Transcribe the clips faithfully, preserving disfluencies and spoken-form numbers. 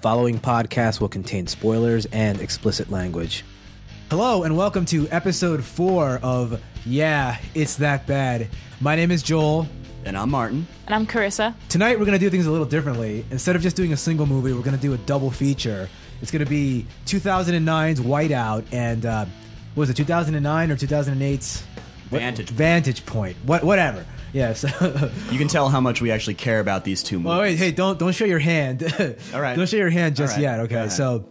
following podcast will contain spoilers and explicit language. Hello and welcome to episode four of Yeah, It's That Bad. My name is Joel. And I'm Martin. And I'm Carissa. Tonight we're going to do things a little differently. Instead of just doing a single movie, we're going to do a double feature. It's going to be two thousand nine's Whiteout and, uh, what was it, two thousand nine or two thousand eight's? Vantage Point. Vantage Point. What, whatever. Yeah, so you can tell how much we actually care about these two movies. Well, wait, hey, don't don't show your hand. All right. Don't show your hand just right. yet, okay? So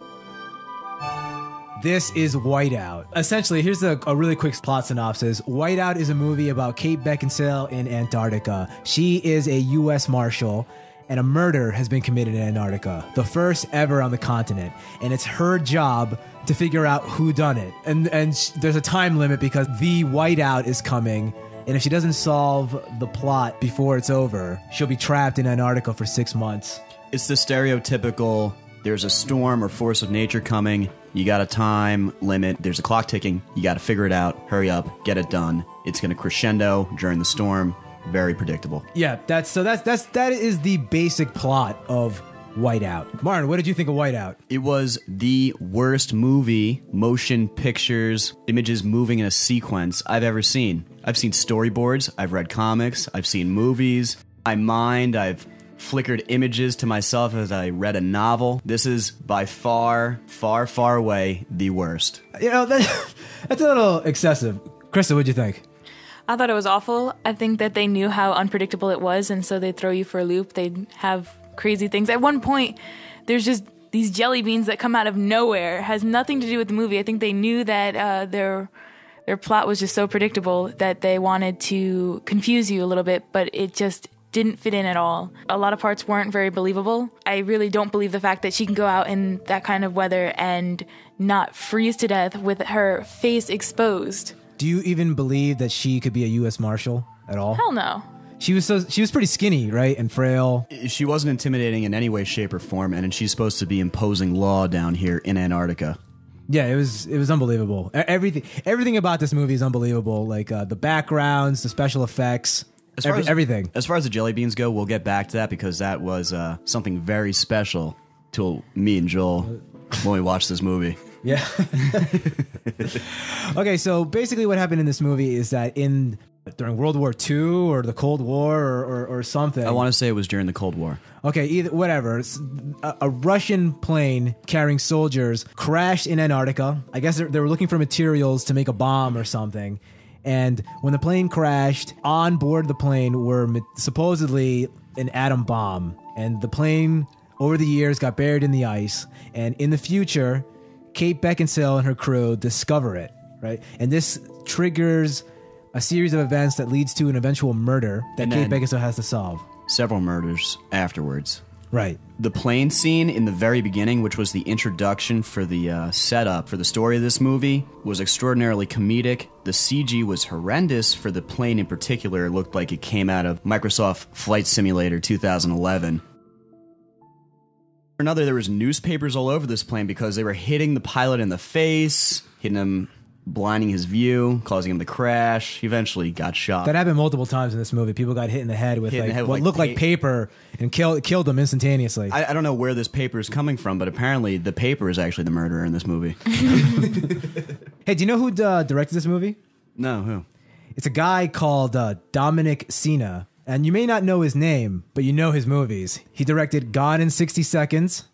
this is Whiteout. Essentially, here's a, a really quick plot synopsis. Whiteout is a movie about Kate Beckinsale in Antarctica. She is a U S Marshal, and a murder has been committed in Antarctica, the first ever on the continent, and it's her job to figure out who done it. And and sh- there's a time limit because the Whiteout is coming. And if she doesn't solve the plot before it's over, she'll be trapped in Antarctica for six months. It's the stereotypical, there's a storm or force of nature coming, you got a time limit, there's a clock ticking, you got to figure it out, hurry up, get it done. It's going to crescendo during the storm, very predictable. Yeah, that's so that's that's that is the basic plot of Whiteout. Martin, what did you think of Whiteout? It was the worst movie, motion pictures, images moving in a sequence I've ever seen. I've seen storyboards, I've read comics, I've seen movies, I mined, I've flickered images to myself as I read a novel. This is by far, far, far away the worst. You know, that, that's a little excessive. Krista, what'd you think? I thought it was awful. I think that they knew how unpredictable it was, and so they throw you for a loop. They have crazy things. At one point, there's just these jelly beans that come out of nowhere. It has nothing to do with the movie. I think they knew that uh, their their plot was just so predictable that they wanted to confuse you a little bit, but it just didn't fit in at all. A lot of parts weren't very believable. I really don't believe the fact that she can go out in that kind of weather and not freeze to death with her face exposed. Do you even believe that she could be a U S Marshal at all? Hell no. She was so she was pretty skinny, right, and frail. She wasn't intimidating in any way, shape, or form, and she's supposed to be imposing law down here in Antarctica. Yeah, it was it was unbelievable. Everything everything about this movie is unbelievable. Like uh, the backgrounds, the special effects, as far every, as, everything. As far as the jelly beans go, we'll get back to that because that was uh, something very special to me and Joel when we watched this movie. Yeah. Okay, so basically, what happened in this movie is that in during World War Two or the Cold War or, or, or something. I want to say it was during the Cold War. Okay, either whatever. A, a Russian plane carrying soldiers crashed in Antarctica. I guess they were looking for materials to make a bomb or something. And when the plane crashed, on board the plane were supposedly an atom bomb. And the plane, over the years, got buried in the ice. And in the future, Kate Beckinsale and her crew discover it, right? And this triggers a series of events that leads to an eventual murder that Kate Beckinsale has to solve. Several murders afterwards. Right. The plane scene in the very beginning, which was the introduction for the uh, setup for the story of this movie, was extraordinarily comedic. The C G was horrendous for the plane in particular. It looked like it came out of Microsoft Flight Simulator two thousand eleven. For another, there was newspapers all over this plane because they were hitting the pilot in the face, hitting him, blinding his view, causing him to crash. He eventually got shot. That happened multiple times in this movie. People got hit in the head with, like, the head with what like looked pa- like paper and kill, killed them instantaneously. I, I don't know where this paper is coming from, but apparently the paper is actually the murderer in this movie. Hey, do you know who uh, directed this movie? No, who? It's a guy called uh, Dominic Sena, and you may not know his name, but you know his movies. He directed Gone in sixty seconds,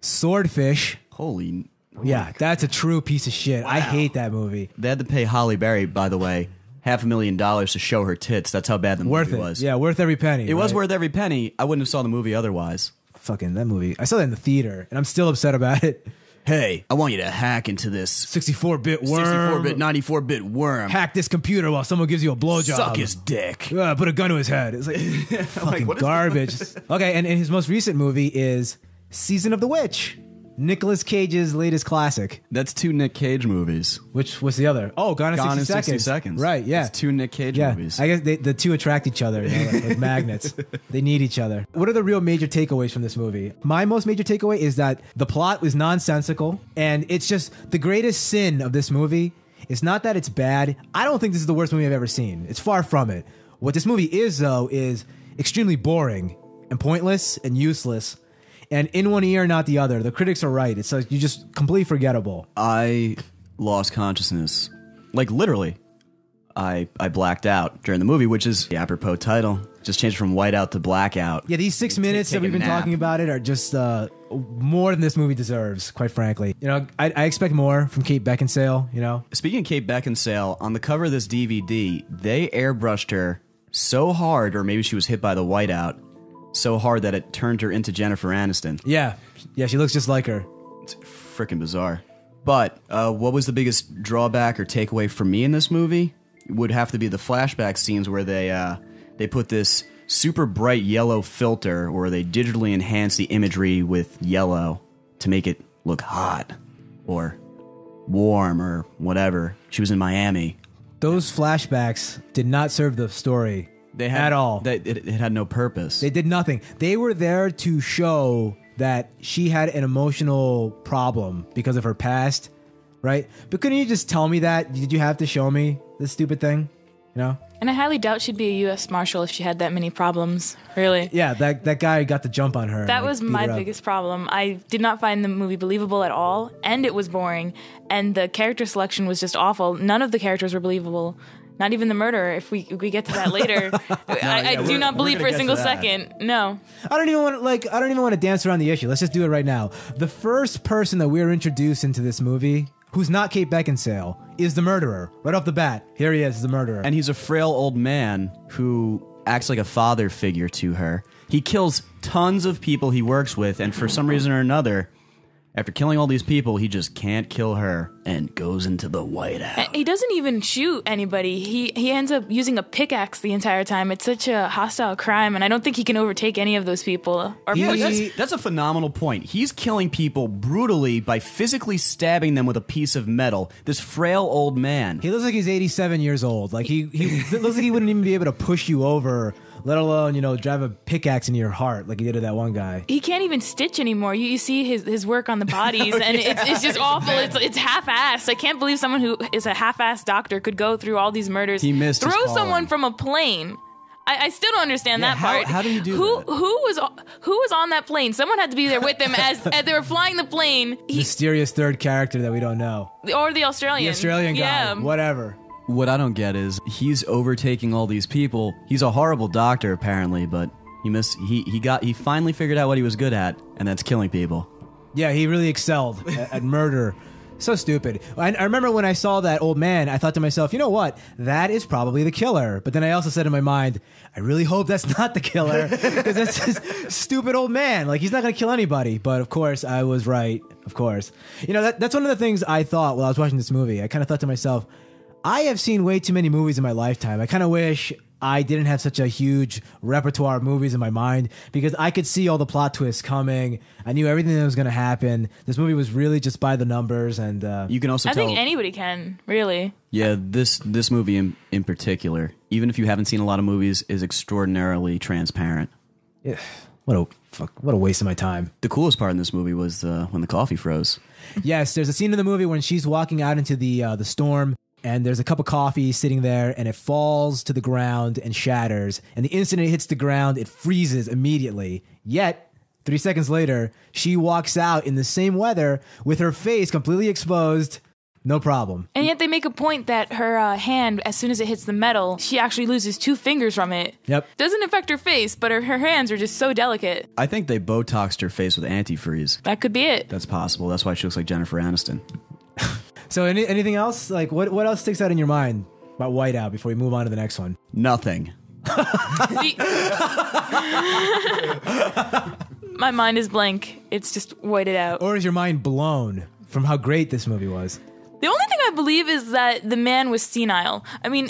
Swordfish. Holy... Oh yeah, that's a true piece of shit. Wow. I hate that movie. They had to pay Holly Berry, by the way, half a million dollars to show her tits. That's how bad the worth movie it. was. Yeah, worth every penny. It right? was worth every penny. I wouldn't have saw the movie otherwise. Fucking that movie. I saw that in the theater, and I'm still upset about it. Hey, I want you to hack into this sixty-four bit worm. sixty-four bit, ninety-four bit worm. Hack this computer while someone gives you a blowjob. Suck his dick. Uh, put a gun to his head. It's like fucking like, garbage. Okay, and, and his most recent movie is Season of the Witch. Nicolas Cage's latest classic. That's two Nick Cage movies. Which was the other? Oh, Gone in Gone sixty, in sixty seconds. seconds. Right, yeah. It's two Nick Cage yeah. movies. I guess they, the two attract each other, you know, like, like magnets. They need each other. What are the real major takeaways from this movie? My most major takeaway is that the plot was nonsensical, and it's just the greatest sin of this movie. It's not that it's bad. I don't think this is the worst movie I've ever seen. It's far from it. What this movie is, though, is extremely boring and pointless and useless. and in one ear, not the other. The critics are right. It's like, you just completely forgettable. I lost consciousness. Like, literally. I, I blacked out during the movie, which is the apropos title. Just changed from whiteout to blackout. Yeah, these six minutes that we've been talking about it are just uh, more than this movie deserves, quite frankly. You know, I, I expect more from Kate Beckinsale, you know? Speaking of Kate Beckinsale, on the cover of this D V D, they airbrushed her so hard, or maybe she was hit by the whiteout, so hard that it turned her into Jennifer Aniston. Yeah, yeah, she looks just like her. It's freaking bizarre. But uh, what was the biggest drawback or takeaway for me in this movie? It would have to be the flashback scenes where they... Uh, They put this super bright yellow filter where they digitally enhance the imagery with yellow to make it look hot or warm or whatever. She was in Miami. Those flashbacks did not serve the story they had, at all. They, it, it had no purpose. They did nothing. They were there to show that she had an emotional problem because of her past, right? But couldn't you just tell me that? Did you have to show me this stupid thing? You know? And I highly doubt she'd be a U S Marshal if she had that many problems, really. Yeah, that that guy got the jump on her. That was my biggest problem. I did not find the movie believable at all, and it was boring, and the character selection was just awful. None of the characters were believable, not even the murderer. If we if we get to that later, no, I, yeah, I do not believe for a single second. No, I don't even want to, like I don't even want to dance around the issue. Let's just do it right now. The first person that we're introduced into this movie, who's not Kate Beckinsale, is the murderer. Right off the bat, here he is, the murderer. And he's a frail old man who acts like a father figure to her. He kills tons of people he works with, and for some reason or another, after killing all these people, he just can't kill her and goes into the whiteout. He doesn't even shoot anybody. He, he ends up using a pickaxe the entire time. It's such a hostile crime, and I don't think he can overtake any of those people. Or he, that's, that's a phenomenal point. He's killing people brutally by physically stabbing them with a piece of metal. This frail old man. He looks like he's eighty-seven years old. Like he, he looks like he wouldn't even be able to push you over, let alone, you know, drive a pickaxe into your heart like he did to that one guy. He can't even stitch anymore. You, you see his, his work on the bodies, oh, and yeah, it's, it's just awful. It's, it's half-assed. I can't believe someone who is a half-assed doctor could go through all these murders. He missed his calling. Throw someone from a plane. I, I still don't understand yeah, that how, part. How do you do who, that? Who was, who was on that plane? Someone had to be there with them as, as they were flying the plane. He, mysterious third character that we don't know. Or the Australian. The Australian guy. Yeah. Whatever. What I don't get is he's overtaking all these people. He's a horrible doctor, apparently, but he missed. He he got. He finally figured out what he was good at, and that's killing people. Yeah, he really excelled at, at murder. So stupid. I, I remember when I saw that old man, I thought to myself, you know what? That is probably the killer. But then I also said in my mind, I really hope that's not the killer, because that's this stupid old man. Like, he's not going to kill anybody. But of course, I was right. Of course, you know that that's one of the things I thought while I was watching this movie. I kind of thought to myself, I have seen way too many movies in my lifetime. I kind of wish I didn't have such a huge repertoire of movies in my mind, because I could see all the plot twists coming. I knew everything that was going to happen. This movie was really just by the numbers, and uh, you can also. I tell, think anybody can really. Yeah, this this movie in in particular, even if you haven't seen a lot of movies, is extraordinarily transparent. Yeah. What a fuck! What a waste of my time. The coolest part in this movie was uh, when the coffee froze. Yes, there's a scene in the movie when she's walking out into the uh, the storm. And there's a cup of coffee sitting there, and it falls to the ground and shatters. And the instant it hits the ground, it freezes immediately. Yet, three seconds later, she walks out in the same weather with her face completely exposed. No problem. And yet they make a point that her uh, hand, as soon as it hits the metal, she actually loses two fingers from it. Yep. Doesn't affect her face, but her, her hands are just so delicate. I think they Botoxed her face with antifreeze. That could be it. That's possible. That's why she looks like Jennifer Aniston. So any, anything else? Like, what, what else sticks out in your mind about Whiteout before we move on to the next one? Nothing. My mind is blank. It's just whited out. Or is your mind blown from how great this movie was? The only thing I believe is that the man was senile. I mean,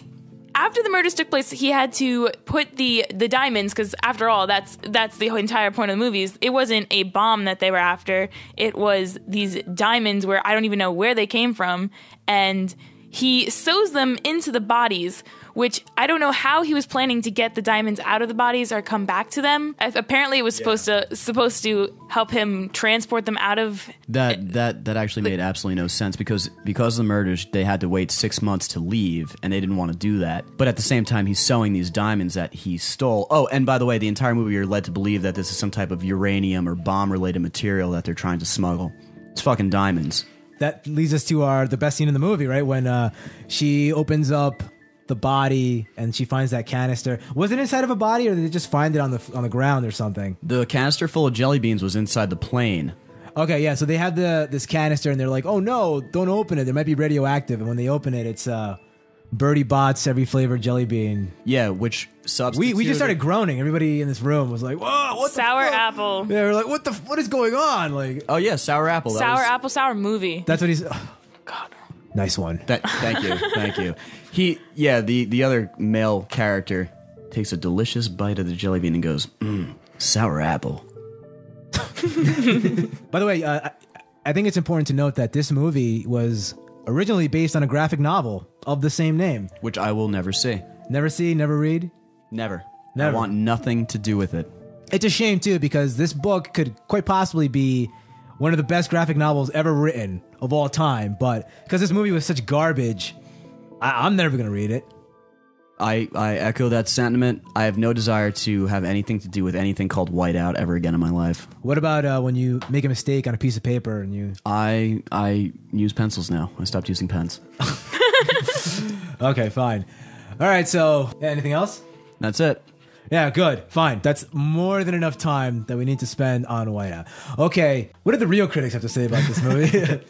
after the murders took place, he had to put the, the diamonds, because after all, that's that's the entire point of the movies. It wasn't a bomb that they were after. It was these diamonds where I don't even know where they came from, and he sews them into the bodies, which I don't know how he was planning to get the diamonds out of the bodies or come back to them. Apparently, it was supposed yeah. to supposed to help him transport them out of that. It, that that actually like, made absolutely no sense because because of the murders, they had to wait six months to leave, and they didn't want to do that. But at the same time, he's sewing these diamonds that he stole. Oh, and by the way, the entire movie you're led to believe that this is some type of uranium or bomb-related material that they're trying to smuggle. It's fucking diamonds. That leads us to our the best scene in the movie, right? When uh, she opens up the body and she finds that canister. Was it inside of a body, or did they just find it on the on the ground or something? The canister full of jelly beans was inside the plane. Okay, yeah. So they have the this canister and they're like, "Oh no, don't open it. There might be radioactive." And when they open it, it's uh, Bertie Botts every flavored jelly bean. Yeah, which substitute. We we just started groaning. Everybody in this room was like, "Whoa, what the sour fuck? Apple?" Yeah, we're like, "What the what is going on?" Like, oh yeah, sour apple. That sour was, apple, sour movie. That's what he's. Oh, God. Nice one. That, thank you. Thank you. He, yeah, the, the other male character takes a delicious bite of the jelly bean and goes, mm, sour apple. By the way, uh, I think it's important to note that this movie was originally based on a graphic novel of the same name. Which I will never see. Never see, never read? Never. Never. I want nothing to do with it. It's a shame, too, because this book could quite possibly be one of the best graphic novels ever written of all time, but because this movie was such garbage, I, I'm never going to read it. I, I echo that sentiment. I have no desire to have anything to do with anything called Whiteout ever again in my life. What about uh, when you make a mistake on a piece of paper and you... I, I use pencils now. I stopped using pens. Okay, fine. All right, so anything else? That's it. Yeah, good. Fine. That's more than enough time that we need to spend on Whiteout. Okay. What did the real critics have to say about this movie?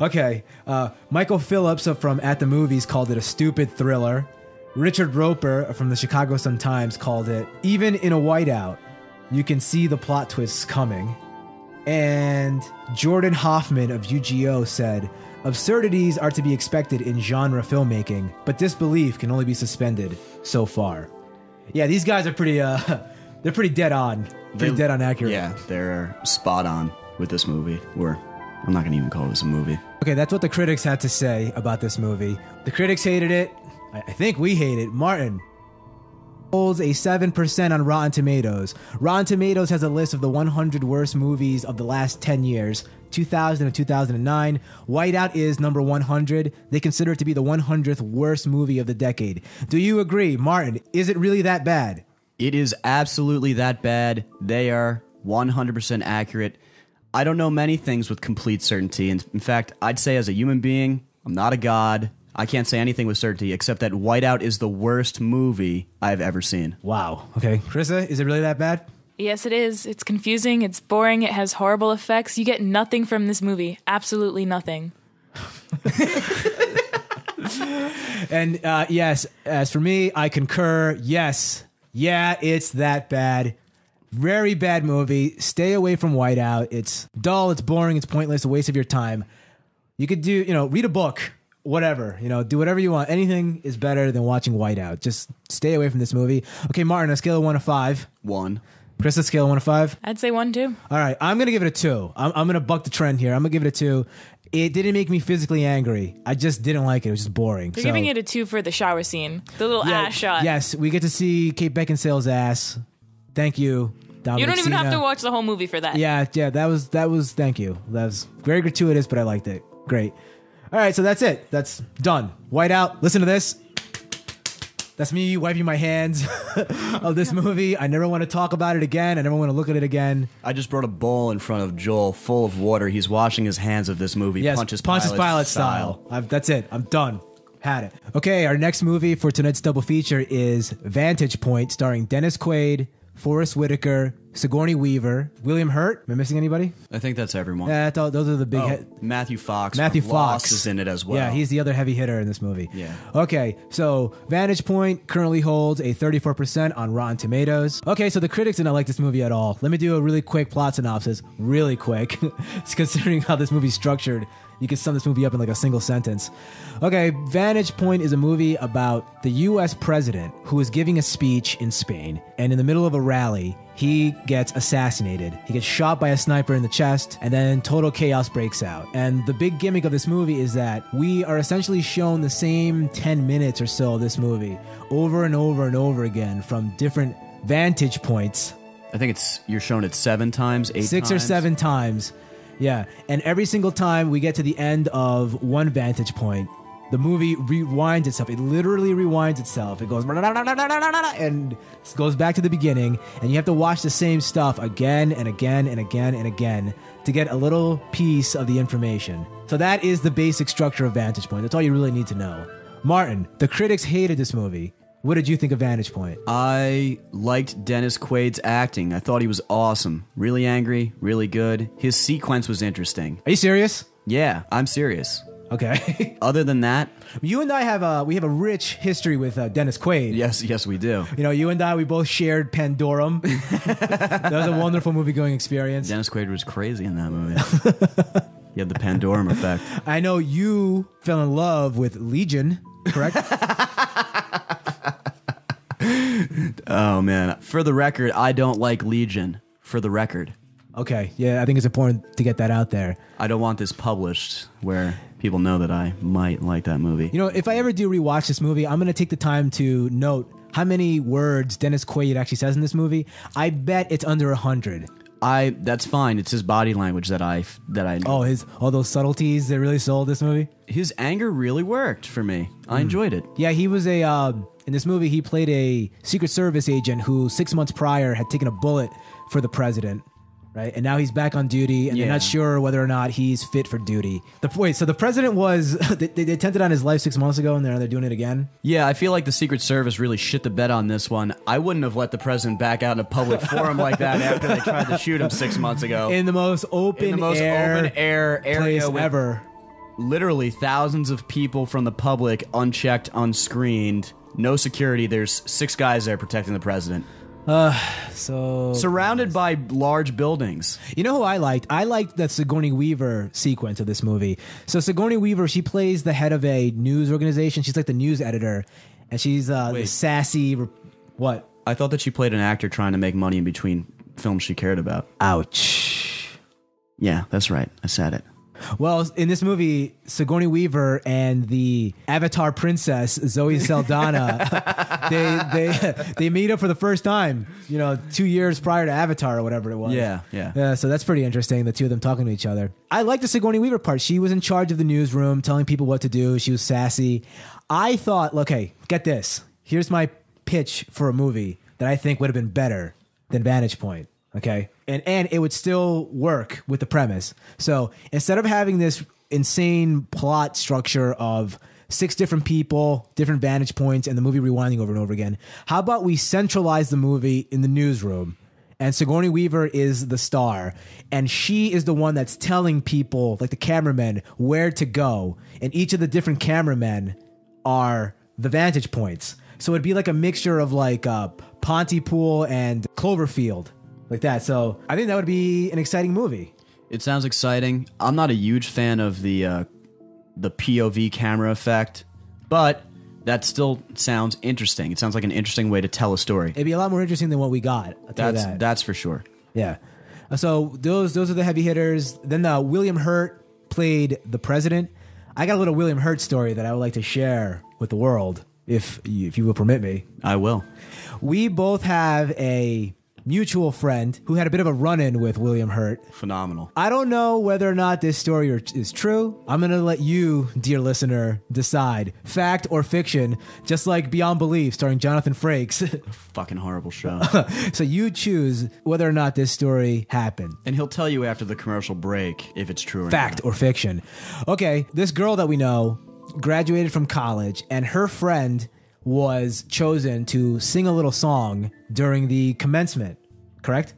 Okay. Uh, Michael Phillips from At the Movies called it a stupid thriller. Richard Roper from the Chicago Sun-Times called it, even in a whiteout, you can see the plot twists coming. And Jordan Hoffman of U G O said, absurdities are to be expected in genre filmmaking, but disbelief can only be suspended so far. Yeah, these guys are pretty, uh, they're pretty dead on. Pretty they, dead on accurate. Yeah, they're spot on with this movie. Or I'm not going to even call this a movie. Okay, that's what the critics had to say about this movie. The critics hated it. I think we hate it. Martin holds a seven percent on Rotten Tomatoes. Rotten Tomatoes has a list of the one hundred worst movies of the last ten years, two thousand and two thousand nine. Whiteout is number one hundred. They consider it to be the one hundredth worst movie of the decade. Do you agree, Martin? Is it really that bad? It is absolutely that bad. They are one hundred percent accurate. I don't know many things with complete certainty. And in fact, I'd say as a human being, I'm not a god. I can't say anything with certainty except that Whiteout is the worst movie I've ever seen. Wow. Okay. Krista, is it really that bad? Yes, it is. It's confusing. It's boring. It has horrible effects. You get nothing from this movie. Absolutely nothing. And uh, yes, as for me, I concur. Yes. Yeah, it's that bad. Very bad movie. Stay away from Whiteout. It's dull. It's boring. It's pointless. A waste of your time. You could do, you know, read a book. Whatever, you know, do whatever you want. Anything is better than watching Whiteout. Just stay away from this movie. Okay, Martin, a scale of one to five. One. Chris, a scale of one to five. I'd say one, too. All right, I'm going to give it a two. I'm, I'm going to buck the trend here. I'm going to give it a two. It didn't make me physically angry. I just didn't like it. It was just boring. You're so giving it a two for the shower scene, the little yeah, ass shot. Yes, we get to see Kate Beckinsale's ass. Thank you, Dominic You don't even Sena. Have to watch the whole movie for that. Yeah, yeah, that was, that was, thank you. That was very gratuitous, but I liked it. Great. All right, so that's it. That's done. Whiteout. Listen to this. That's me wiping my hands of this movie. I never want to talk about it again. I never want to look at it again. I just brought a bowl in front of Joel full of water. He's washing his hands of this movie. Yes, Pontius Pilate, Pilate style. style. I've, that's it. I'm done. Had it. Okay, our next movie for tonight's double feature is Vantage Point, starring Dennis Quaid, Forrest Whitaker, Sigourney Weaver, William Hurt. Am I missing anybody? I think that's everyone. Yeah, that's all, those are the big. Oh, Matthew Fox. Matthew Fox is in it as well. Yeah, he's the other heavy hitter in this movie. Yeah. Okay, so Vantage Point currently holds a thirty-four percent on Rotten Tomatoes. Okay, so the critics did not like this movie at all. Let me do a really quick plot synopsis, really quick, considering how this movie's structured. You can sum this movie up in like a single sentence. Okay, Vantage Point is a movie about the U S president who is giving a speech in Spain, and in the middle of a rally, he gets assassinated. He gets shot by a sniper in the chest, and then total chaos breaks out. And the big gimmick of this movie is that we are essentially shown the same ten minutes or so of this movie over and over and over again from different vantage points. I think it's you're shown it seven times, eight Six times. Six or seven times. Yeah. And every single time we get to the end of one vantage point, the movie rewinds itself. It literally rewinds itself. It goes and goes back to the beginning, and you have to watch the same stuff again and again and again and again to get a little piece of the information. So that is the basic structure of Vantage Point. That's all you really need to know. Martin, the critics hated this movie. What did you think of Vantage Point? I liked Dennis Quaid's acting. I thought he was awesome. Really angry, really good. His sequence was interesting. Are you serious? Yeah, I'm serious. Okay. Other than that, you and I have a we have a rich history with uh, Dennis Quaid. Yes, yes, we do. You know, you and I we both shared Pandorum. That was a wonderful movie-going experience. Dennis Quaid was crazy in that movie. He had the Pandorum effect. I know you fell in love with Legion, correct? Oh man! For the record, I don't like Legion. For the record. Okay, yeah, I think it's important to get that out there. I don't want this published where people know that I might like that movie. You know, if I ever do rewatch this movie, I'm going to take the time to note how many words Dennis Quaid actually says in this movie. I bet it's under a hundred. I that's fine. It's his body language that I that I know. Oh, his all those subtleties that really sold this movie. His anger really worked for me. I mm. enjoyed it. Yeah, he was a. Uh, In this movie, he played a Secret Service agent who six months prior had taken a bullet for the president, right? And now he's back on duty, and yeah. they're not sure whether or not he's fit for duty. The, wait, so the president was... They, they attempted on his life six months ago, and they're, they're doing it again? Yeah, I feel like the Secret Service really shit the bed on this one. I wouldn't have let the president back out in a public forum like that after they tried to shoot him six months ago. In the most open, in the most air, open air area with, ever. Literally thousands of people from the public, unchecked, unscreened... No security. There's six guys there protecting the president. Uh, so surrounded by large buildings. You know who I liked? I liked that Sigourney Weaver sequence of this movie. So Sigourney Weaver, she plays the head of a news organization. She's like the news editor, and she's uh, the sassy. What? I thought that she played an actor trying to make money in between films she cared about. Ouch. Yeah, that's right. I said it. Well, in this movie, Sigourney Weaver and the Avatar princess Zoe Saldana, they they they meet up for the first time. You know, two years prior to Avatar or whatever it was. Yeah, yeah, yeah. So that's pretty interesting. The two of them talking to each other. I like the Sigourney Weaver part. She was in charge of the newsroom, telling people what to do. She was sassy. I thought, okay, get this. Here's my pitch for a movie that I think would have been better than Vantage Point. Okay, and and it would still work with the premise. So instead of having this insane plot structure of six different people, different vantage points, and the movie rewinding over and over again, how about we centralize the movie in the newsroom? And Sigourney Weaver is the star, and she is the one that's telling people, like the cameramen, where to go. And each of the different cameramen are the vantage points. So it'd be like a mixture of like uh, Pontypool and Cloverfield. Like that. So I think that would be an exciting movie. It sounds exciting. I'm not a huge fan of the uh, the P O V camera effect, but that still sounds interesting. It sounds like an interesting way to tell a story. It'd be a lot more interesting than what we got. I'll tell that's, you that. That's for sure. Yeah. So those those are the heavy hitters. Then uh, William Hurt played the president. I got a little William Hurt story that I would like to share with the world, if you, if you will permit me. I will. We both have a... mutual friend who had a bit of a run-in with William Hurt. Phenomenal. I don't know whether or not this story is true. I'm going to let you, dear listener, decide. Fact or fiction, just like Beyond Belief, starring Jonathan Frakes. Fucking horrible show. So you choose whether or not this story happened. And he'll tell you after the commercial break if it's true or not. Fact or fiction. Okay, this girl that we know graduated from college, and her friend... was chosen to sing a little song during the commencement, correct?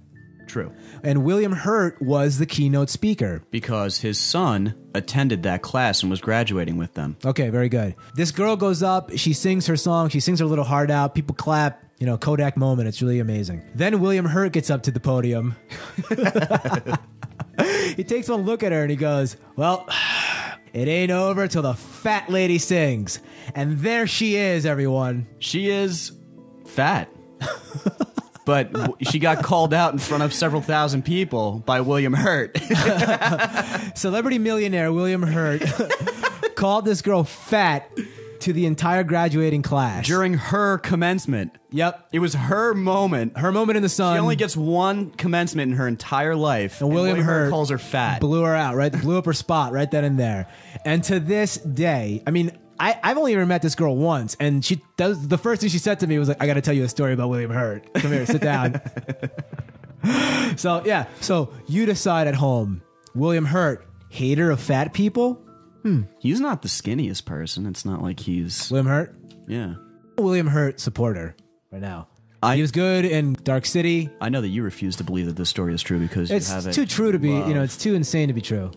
True. And William Hurt was the keynote speaker. Because his son attended that class and was graduating with them. Okay, very good. This girl goes up, she sings her song, she sings her little heart out, people clap, you know, Kodak moment, it's really amazing. Then William Hurt gets up to the podium. He takes one look at her and he goes, well... It ain't over till the fat lady sings. And there she is, everyone. She is fat. but she got called out in front of several thousand people by William Hurt. Celebrity millionaire William Hurt called this girl fat to the entire graduating class. During her commencement. Yep. It was her moment. Her moment in the sun. She only gets one commencement in her entire life. And William, and William Hurt, Hurt calls her fat. Blew her out, right? Blew up her spot right then and there. And to this day, I mean, I, I've only ever met this girl once, and she does, the first thing she said to me was like, I gotta tell you a story about William Hurt. Come here, sit down. So, yeah. So, you decide at home, William Hurt, hater of fat people? Hmm. He's not the skinniest person. It's not like he's... William Hurt? Yeah. William Hurt supporter right now. I, he was good in Dark City. I know that you refuse to believe that this story is true because it's you have it. It's too true to be, love. You know, it's too insane to be true.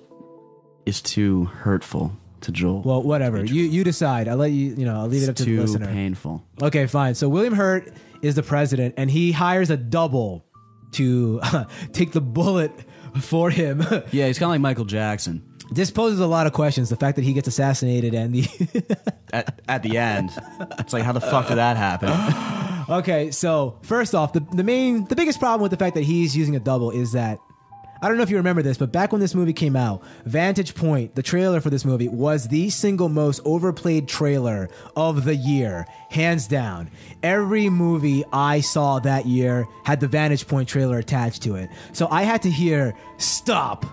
It's too hurtful. To Joel. Well, whatever. You you decide. I'll let you, you know, I'll leave it up to the listener. It's too painful. Okay, fine. So William Hurt is the president, and he hires a double to uh, take the bullet for him. Yeah, he's kind of like Michael Jackson. This poses a lot of questions. The fact that he gets assassinated and the... at, at the end. It's like, how the fuck did that happen? Okay, so first off, the, the main, the biggest problem with the fact that he's using a double is that I don't know if you remember this, but back when this movie came out, Vantage Point, the trailer for this movie, was the single most overplayed trailer of the year, hands down. Every movie I saw that year had the Vantage Point trailer attached to it. So I had to hear, stop,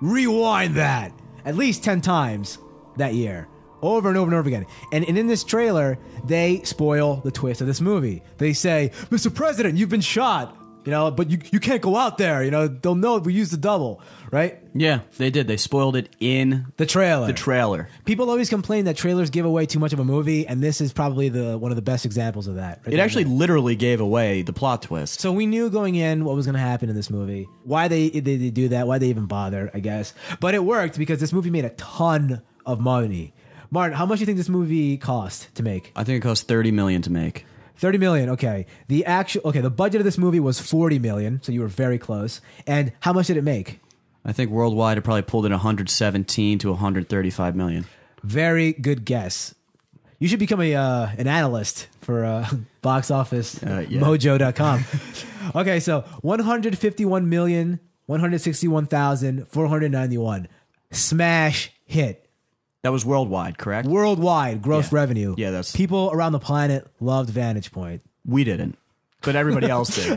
rewind that, at least ten times that year. Over and over and over again. And, and in this trailer, they spoil the twist of this movie. They say, Mister President, you've been shot. You know, but you, you can't go out there. You know, they'll know if we use the double, right? Yeah, they did. They spoiled it in the trailer. The trailer. People always complain that trailers give away too much of a movie, and this is probably the one of the best examples of that. Right? It actually literally gave away the plot twist. So we knew going in what was going to happen in this movie, why they, they they do that, why they even bother, I guess. But it worked because this movie made a ton of money. Martin, how much do you think this movie cost to make? I think it cost thirty million dollars to make. thirty million dollars, okay. The actual, okay, the budget of this movie was forty million dollars, so you were very close. And how much did it make? I think worldwide it probably pulled in one hundred seventeen to one hundred thirty-five million dollars. Very good guess. You should become a uh, an analyst for uh, box office uh, yeah. mojo dot com. Okay, so one hundred fifty-one million, one hundred sixty-one thousand, four hundred ninety-one. Smash hit. That was worldwide, correct? Worldwide gross yeah. revenue. Yeah, that's people around the planet loved Vantage Point. We didn't, but everybody else did.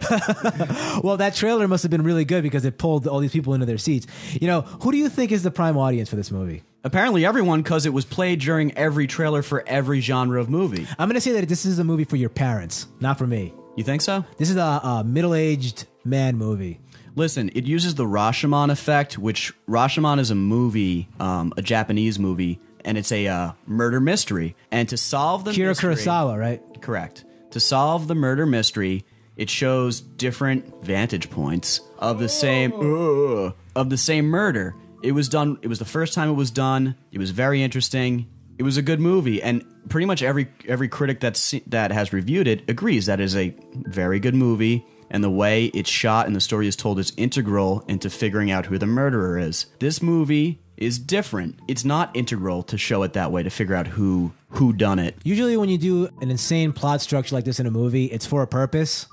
Well, that trailer must have been really good because it pulled all these people into their seats. You know, who do you think is the prime audience for this movie? Apparently everyone, because it was played during every trailer for every genre of movie. I'm going to say that this is a movie for your parents, not for me. You think so? This is a, a middle-aged man movie. Listen, it uses the Rashomon effect, which Rashomon is a movie, um, a Japanese movie, and it's a uh, murder mystery. And to solve the Kira mystery... Kurosawa, right? Correct. To solve the murder mystery, it shows different vantage points of the same uh, of the same murder. It was done. It was the first time it was done. It was very interesting. It was a good movie, and pretty much every every critic that's that has reviewed it agrees that it is a very good movie. And the way it's shot and the story is told is integral into figuring out who the murderer is. This movie is different. It's not integral to show it that way, to figure out who who done it. Usually when you do an insane plot structure like this in a movie, it's for a purpose.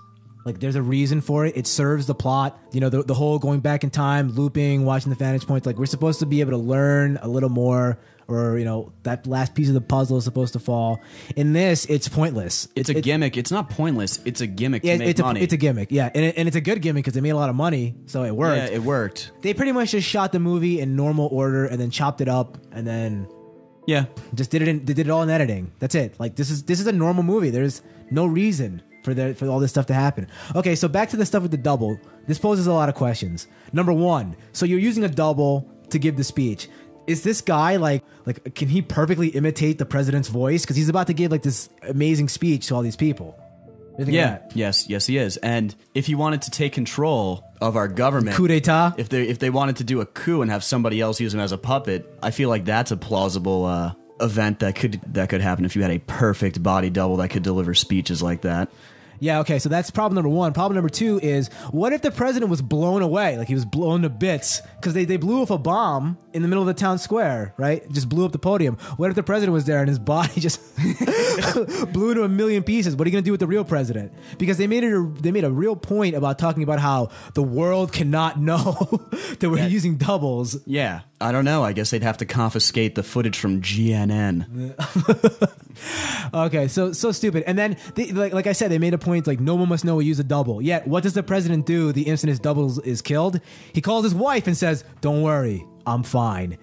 Like, there's a reason for it. It serves the plot. You know, the, the whole going back in time, looping, watching the vantage points. Like, we're supposed to be able to learn a little more, or, you know, that last piece of the puzzle is supposed to fall. In this, it's pointless. It's, it's a it, gimmick. It's not pointless. It's a gimmick to it, make it's money. A, it's a gimmick, yeah. And, it, and it's a good gimmick because they made a lot of money, so it worked. Yeah, it worked. They pretty much just shot the movie in normal order and then chopped it up and then... Yeah. Just did it in, they did it all in editing. That's it. Like, this is this is a normal movie. There's no reason... For, the, for all this stuff to happen. Okay, so back to the stuff with the double. This poses a lot of questions. Number one, so you're using a double to give the speech. Is this guy, like, like can he perfectly imitate the president's voice? Because he's about to give, like, this amazing speech to all these people. Yeah, yes, yes, he is. And if he wanted to take control of our government... Coup d'etat? If they, if they wanted to do a coup and have somebody else use him as a puppet, I feel like that's a plausible... Uh, event that could that could happen if you had a perfect body double that could deliver speeches like that. Yeah, okay, so that's problem number one. Problem number two is, what if the president was blown away? Like, he was blown to bits because they, they blew off a bomb in the middle of the town square, right? Just blew up the podium. What if the president was there and his body just blew into a million pieces. What are you going to do with the real president? Because they made it a, they made a real point about talking about how the world cannot know that we're yeah. using doubles. Yeah. I don't know. I guess they'd have to confiscate the footage from G N N. Okay, so so stupid. And then, they, like like I said, they made a point like no one must know we use a double. Yet, what does the president do the instant his double is killed? He calls his wife and says, "Don't worry, I'm fine."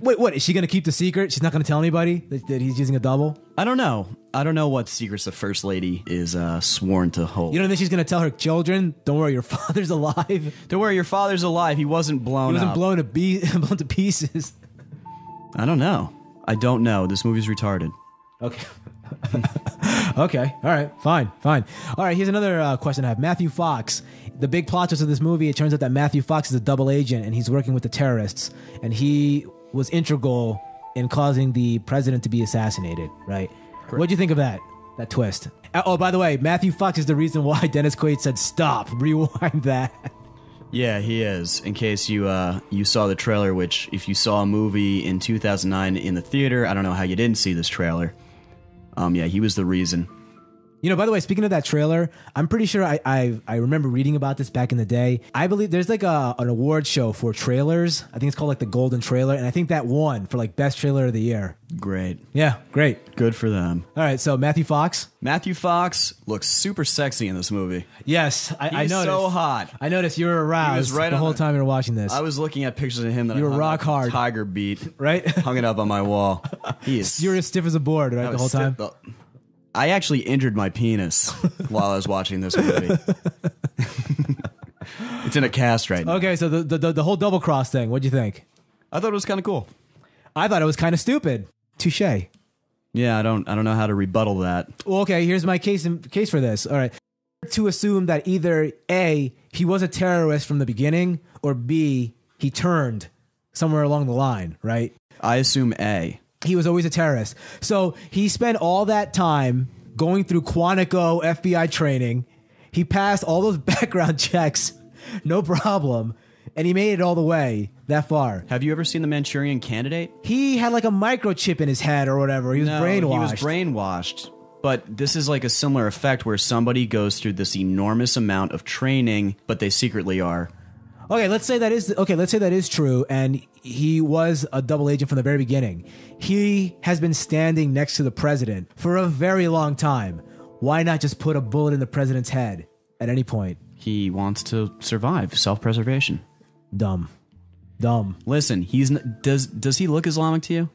Wait, what? Is she going to keep the secret? She's not going to tell anybody that, that he's using a double? I don't know. I don't know what secrets the first lady is uh, sworn to hold. You don't think she's going to tell her children, don't worry, your father's alive? Don't worry, your father's alive. He wasn't blown up. He wasn't up. blown, to be blown to pieces. I don't know. I don't know. This movie's retarded. Okay. Okay. All right. Fine. Fine. All right. Here's another uh, question I have. Matthew Fox. The big plot twist of this movie, it turns out that Matthew Fox is a double agent, and he's working with the terrorists, and he... was integral in causing the president to be assassinated, right? Correct. What'd you think of that? That twist. Oh, by the way, Matthew Fox is the reason why Dennis Quaid said, "Stop, rewind that." Yeah, he is. In case you uh, you saw the trailer, which if you saw a movie in two thousand nine in the theater, I don't know how you didn't see this trailer. Um, yeah, he was the reason. You know, by the way, speaking of that trailer, I'm pretty sure I I, I remember reading about this back in the day. I believe there's like a, an award show for trailers. I think it's called like the Golden Trailer, and I think that won for like best trailer of the year. Great. Yeah, great. Good for them. All right, so Matthew Fox. Matthew Fox looks super sexy in this movie. Yes, I, I noticed. He's so hot. I noticed you were aroused he was right the whole the, time you were watching this. I was looking at pictures of him that you I were rock hard. Tiger beat. Right? Hung it up on my wall. He is. You were as stiff as a board, right, the whole time? Stiff, I actually injured my penis while I was watching this movie. It's in a cast right now. Okay, so the, the, the whole double cross thing, what'd you think? I thought it was kind of cool. I thought it was kind of stupid. Touché. Yeah, I don't I don't know how to rebuttal that. Well, okay, here's my case in, case for this. All right. To assume that either A, he was a terrorist from the beginning, or B, he turned somewhere along the line, right? I assume A. He was always a terrorist. So he spent all that time going through Quantico F B I training. He passed all those background checks, no problem. And he made it all the way that far. Have you ever seen The Manchurian Candidate? He had like a microchip in his head or whatever. He was no, brainwashed. He was brainwashed. But this is like a similar effect where somebody goes through this enormous amount of training, but they secretly are. Okay, let's say that is okay. Let's say that is true, and he was a double agent from the very beginning. He has been standing next to the president for a very long time. Why not just put a bullet in the president's head at any point? He wants to survive, self-preservation. Dumb, dumb. Listen, he's does does he look Islamic to you?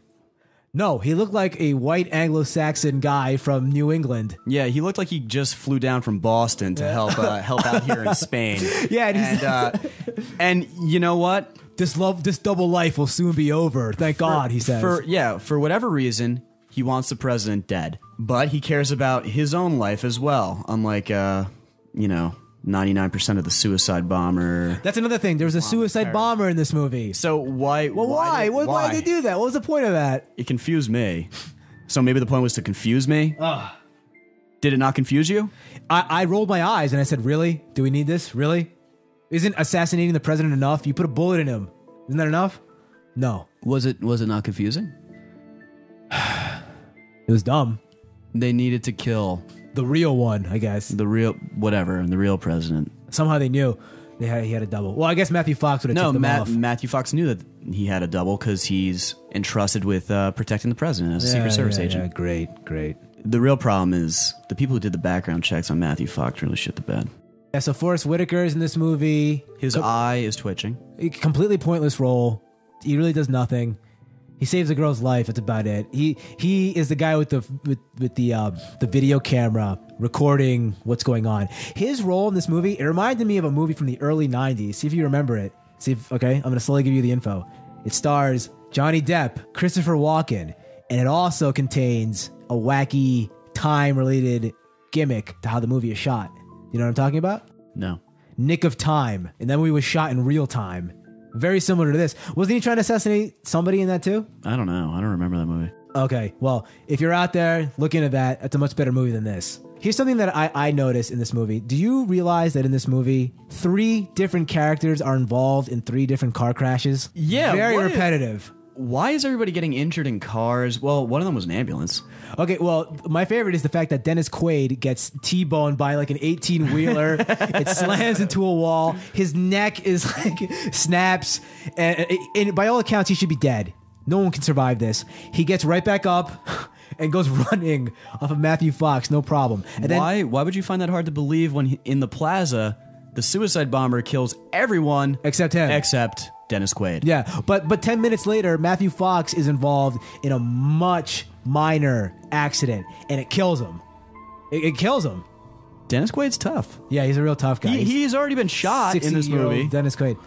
No, he looked like a white Anglo-Saxon guy from New England. Yeah, he looked like he just flew down from Boston to help uh, help out here in Spain. Yeah, and, and, uh, and you know what? This love, this double life will soon be over. Thank for, God, he says. For, yeah, for whatever reason, he wants the president dead, but he cares about his own life as well. Unlike, uh, you know. ninety-nine percent of the suicide bomber. That's another thing. There was a suicide terror. bomber in this movie. So why? Well, why? Why did, why? why did they do that? What was the point of that? It confused me. So maybe the point was to confuse me? Ugh. Did it not confuse you? I, I rolled my eyes and I said, really? Do we need this? Really? Isn't assassinating the president enough? You put a bullet in him. Isn't that enough? No. Was it, was it not confusing? It was dumb. They needed to kill... the real one, I guess. The real, whatever, the real president. Somehow they knew they had, he had a double. Well, I guess Matthew Fox would have no, took them Ma off. No, Matthew Fox knew that he had a double because he's entrusted with uh, protecting the president as a yeah, Secret Service yeah, agent. Yeah, great, great. The real problem is the people who did the background checks on Matthew Fox really shit the bed. Yeah, so Forrest Whitaker is in this movie. His Com eye is twitching. A completely pointless role. He really does nothing. He saves a girl's life. That's about it. He he is the guy with the with, with the uh, the video camera recording what's going on. His role in this movie, it reminded me of a movie from the early nineties. See if you remember it. See if okay. I'm gonna slowly give you the info. It stars Johnny Depp, Christopher Walken, and it also contains a wacky time-related gimmick to how the movie is shot. You know what I'm talking about? No. Nick of Time, and that movie was shot in real time. Very similar to this. Wasn't he trying to assassinate somebody in that too? I don't know. I don't remember that movie. Okay. Well, if you're out there, look into that. That's a much better movie than this. Here's something that I, I noticed in this movie. Do you realize that in this movie, three different characters are involved in three different car crashes? Yeah. Very repetitive. Is, why is everybody getting injured in cars? Well, one of them was an ambulance. Okay, well, my favorite is the fact that Dennis Quaid gets T-boned by like an eighteen-wheeler. It slams into a wall. His neck is like snaps. And, and by all accounts, he should be dead. No one can survive this. He gets right back up and goes running off of Matthew Fox. No problem. And why? Then, why would you find that hard to believe when he, in the plaza, the suicide bomber kills everyone except him, except Dennis Quaid? Yeah, but but ten minutes later, Matthew Fox is involved in a much minor accident, and it kills him. It, it kills him. Dennis Quaid's tough. Yeah, he's a real tough guy. He, he's, he's already been shot in this movie. Dennis Quaid.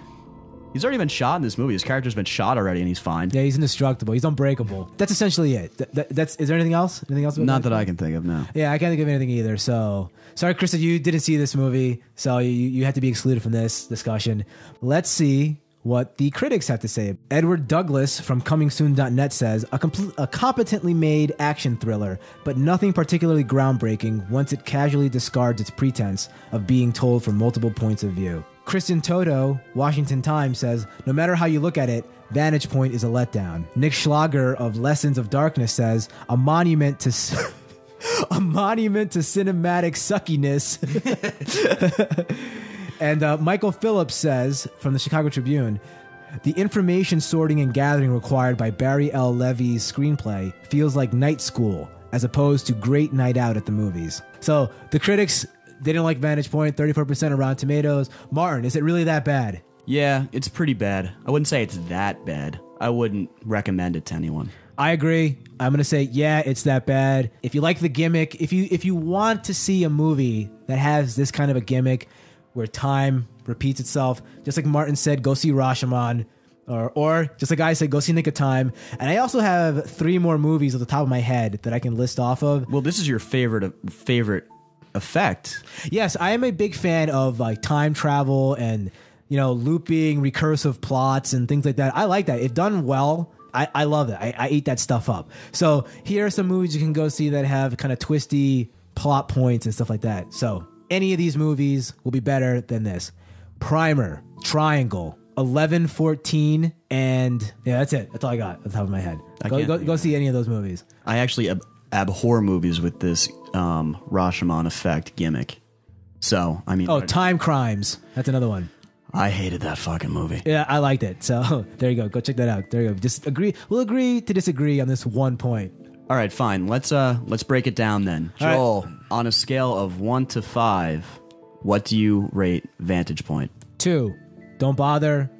He's already been shot in this movie. His character's been shot already, and he's fine. Yeah, he's indestructible. He's unbreakable. That's essentially it. Th th that's is there anything else? Anything else? About Not that, that I can think of. No. Yeah, I can't think of anything either. So sorry, Krista, you didn't see this movie, so you you had to be excluded from this discussion. Let's see what the critics have to say. Edward Douglas from coming soon dot net says, a, complete, a competently made action thriller, but nothing particularly groundbreaking once it casually discards its pretense of being told from multiple points of view. Kristen Toto, Washington Times, says, no matter how you look at it, Vantage Point is a letdown. Nick Schlager of Lessons of Darkness says, a monument to... a monument to cinematic suckiness. And uh, Michael Phillips says, from the Chicago Tribune, the information sorting and gathering required by Barry L. Levy's screenplay feels like night school, as opposed to great night out at the movies. So the critics didn't like Vantage Point, thirty-four percent of Rotten Tomatoes. Martin, is it really that bad? Yeah, it's pretty bad. I wouldn't say it's that bad. I wouldn't recommend it to anyone. I agree. I'm going to say, yeah, it's that bad. If you like the gimmick, if you if you want to see a movie that has this kind of a gimmick, where time repeats itself, just like Martin said, go see Rashomon, or or just like I said, go see Nick of Time. And I also have three more movies at the top of my head that I can list off of. Well, this is your favorite favorite effect. Yes, I am a big fan of like time travel and, you know, looping, recursive plots and things like that. I like that. If done well, I, I love it. I, I eat that stuff up. So here are some movies you can go see that have kind of twisty plot points and stuff like that. So any of these movies will be better than this. Primer, Triangle, eleven fourteen, and yeah, that's it. That's all I got at the top of my head. Go, go, go see any of those movies. I actually ab abhor movies with this um, Rashomon effect gimmick. So, I mean... Oh, Time Crimes. That's another one. I hated that fucking movie. Yeah, I liked it. So, there you go. Go check that out. There you go. Just agree. We'll agree to disagree on this one point. All right, fine. Let's uh let's break it down then. Joel, right. On a scale of one to five, what do you rate Vantage Point? Two. Don't bother.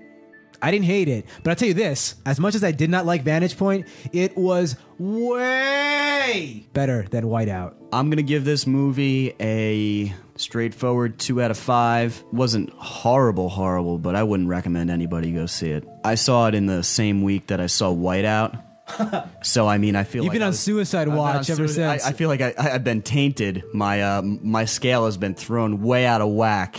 I didn't hate it, but I'll tell you this: as much as I did not like Vantage Point, it was way better than Whiteout. I'm gonna give this movie a straightforward two out of five. Wasn't horrible, horrible, but I wouldn't recommend anybody go see it. I saw it in the same week that I saw Whiteout. So I mean, I feel you've like been on was, suicide watch on ever suicide, since. I, I feel like I, I've been tainted. My uh, my scale has been thrown way out of whack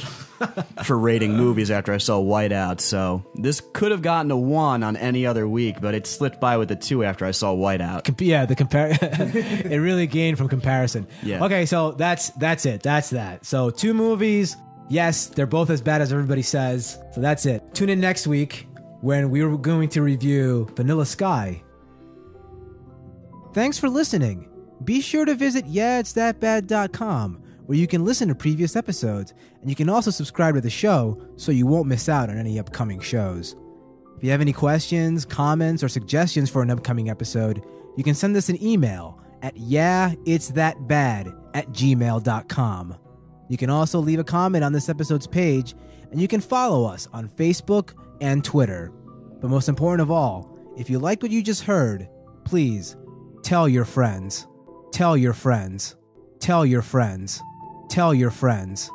for rating movies after I saw Whiteout. So this could have gotten a one on any other week, but it slipped by with a two after I saw Whiteout. Com yeah, the compare it really gained from comparison. Yeah. Okay, so that's that's it. That's that. So two movies. Yes, they're both as bad as everybody says. So that's it. Tune in next week when we were going to review Vanilla Sky. Thanks for listening. Be sure to visit yeah it's that bad dot com, where you can listen to previous episodes, and you can also subscribe to the show so you won't miss out on any upcoming shows. If you have any questions, comments, or suggestions for an upcoming episode, you can send us an email at yeah it's that bad at gmail dot com. You can also leave a comment on this episode's page, and you can follow us on Facebook and Twitter. But most important of all, if you liked what you just heard, please tell your friends, tell your friends, tell your friends, tell your friends.